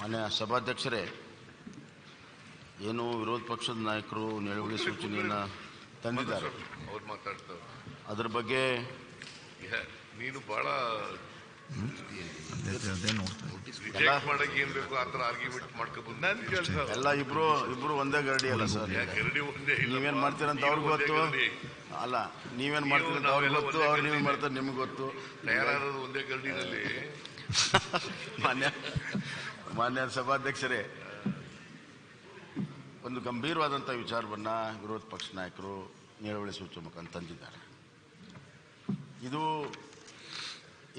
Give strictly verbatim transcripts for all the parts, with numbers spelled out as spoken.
मान्य सभाध्यक्षरे ಏನು ವಿರೋಧ ಪಕ್ಷದ ನಾಯಕರು ನೆರವಿಗೆ ಸೂಚನೆಯನ್ನು ತಂದಿದ್ದಾರೆ ಅವರು ಮಾತಾಡ್ತಾರೆ ಅದರ ಬಗ್ಗೆ ನೀನು ಬಹಳ ರಿಜೆಕ್ಟ್ ಮಾಡಕ್ಕೆ ಏನು ಬೇಕು ಆ ತರ ಆರ್ಗ್ಯುಮೆಂಟ್ ಮಾಡ್ಕೊಂಡು ನಾನು ಹೇಳ್ತಾ ಎಲ್ಲ ಇಬ್ರು ಇಬ್ರು ಒಂದೇ ಗರಡಿ ಅಲ್ಲ ಸರ್ ಗರಡಿ ಒಂದೇ ಇಲ್ಲ ನೀವೇನ್ ಮಾಡ್ತೀರಾ ಅಂತ ಅವರಿಗೆ ಗೊತ್ತು ಅಲ್ಲ ನೀವೇನ್ ಮಾಡ್ತೀರಾ ಅಂತ ಅವರಿಗೆ ಗೊತ್ತು ಅವರು ನೀವೇನ್ ಮಾಡ್ತಾರೆ ನಿಮಗೆ ಗೊತ್ತು ತಯಾರಾಗಿರೋದು ಒಂದೇ ಗರಡಿನಲ್ಲಿ ಮಾನ್ಯ ಮಾನ್ಯ ಸಭಾಧ್ಯಕ್ಷರೇ ಒಂದು ಗಂಭೀರವಾದಂಥ ವಿಚಾರವನ್ನು ವಿರೋಧ ಪಕ್ಷ ನಾಯಕರು ನಿಲುವಳಿ ಸೂಚನೆ ಮುಖಾಂತರ ತಂದಿದ್ದಾರೆ. ಇದು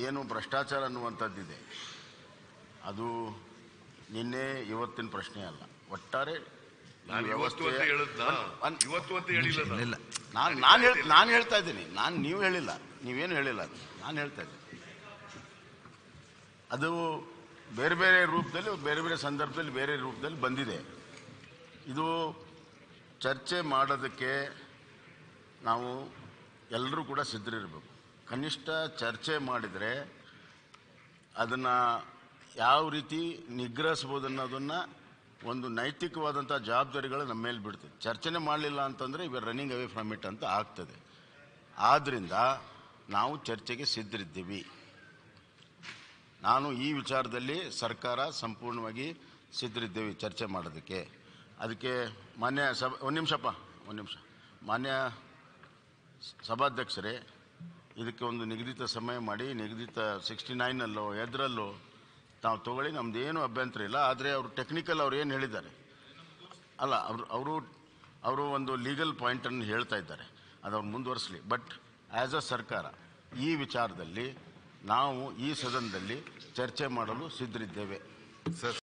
ಏನು ಭ್ರಷ್ಟಾಚಾರ ಅನ್ನುವಂಥದ್ದಿದೆ ಅದು ನಿನ್ನೆ ಇವತ್ತಿನ ಪ್ರಶ್ನೆ ಅಲ್ಲ. ಒಟ್ಟಾರೆ ನಾನು ನಾನು ನಾನು ಹೇಳ್ತಾ ಇದ್ದೀನಿ, ನಾನು ನೀವು ಹೇಳಿಲ್ಲ, ನೀವೇನು ಹೇಳಿಲ್ಲ, ನಾನು ಹೇಳ್ತಾ ಇದ್ದೀನಿ. ಅದು ಬೇರೆ ಬೇರೆ ರೂಪದಲ್ಲಿ ಬೇರೆ ಬೇರೆ ಸಂದರ್ಭದಲ್ಲಿ ಬೇರೆ ರೂಪದಲ್ಲಿ ಬಂದಿದೆ. ಇದು ಚರ್ಚೆ ಮಾಡೋದಕ್ಕೆ ನಾವು ಎಲ್ಲರೂ ಕೂಡ ಸಿದ್ಧರಿರಬೇಕು. ಕನಿಷ್ಠ ಚರ್ಚೆ ಮಾಡಿದರೆ ಅದನ್ನು ಯಾವ ರೀತಿ ನಿಗ್ರಹಿಸ್ಬೋದು ಅನ್ನೋದನ್ನು ಒಂದು ನೈತಿಕವಾದಂಥ ಜವಾಬ್ದಾರಿಗಳು ನಮ್ಮ ಮೇಲೆ ಬಿಡ್ತದೆ. ಚರ್ಚೆನೇ ಮಾಡಲಿಲ್ಲ ಅಂತಂದರೆ ಇವೆ ರನ್ನಿಂಗ್ ಅವೇ ಫ್ರಮ್ ಇಟ್ ಅಂತ ಆಗ್ತದೆ. ಆದ್ದರಿಂದ ನಾವು ಚರ್ಚೆಗೆ ಸಿದ್ಧರಿದ್ದೀವಿ. ನಾನು ಈ ವಿಚಾರದಲ್ಲಿ ಸರ್ಕಾರ ಸಂಪೂರ್ಣವಾಗಿ ಸಿದ್ಧರಿದ್ದೀವಿ ಚರ್ಚೆ ಮಾಡೋದಕ್ಕೆ. ಅದಕ್ಕೆ ಮಾನ್ಯ ಸಭಾ ಒಂದು ನಿಮಿಷಪ್ಪ ಒಂದು ನಿಮಿಷ ಮಾನ್ಯ ಸಭಾಧ್ಯಕ್ಷರೇ, ಇದಕ್ಕೆ ಒಂದು ನಿಗದಿತ ಸಮಯ ಮಾಡಿ, ನಿಗದಿತ ಸಿಕ್ಸ್ಟಿ ನೈನಲ್ಲೋ ಎದರಲ್ಲೋ ತಾವು ತೊಗೊಳ್ಳಿ, ನಮ್ದು ಏನೂ ಅಭ್ಯಂತರ ಇಲ್ಲ. ಆದರೆ ಅವರು ಟೆಕ್ನಿಕಲ್ ಅವ್ರು ಏನು ಹೇಳಿದ್ದಾರೆ ಅಲ್ಲ, ಅವರು ಅವರು ಅವರು ಒಂದು ಲೀಗಲ್ ಪಾಯಿಂಟನ್ನು ಹೇಳ್ತಾ ಇದ್ದಾರೆ, ಅದು ಅವ್ರು ಮುಂದುವರಿಸಲಿ. ಬಟ್ ಆ್ಯಸ್ ಅ ಸರ್ಕಾರ ಈ ವಿಚಾರದಲ್ಲಿ ನಾವು ಈ ಸದನದಲ್ಲಿ ಚರ್ಚೆ ಮಾಡಲು ಸಿದ್ಧರಿದ್ದೇವೆ ಸರ್.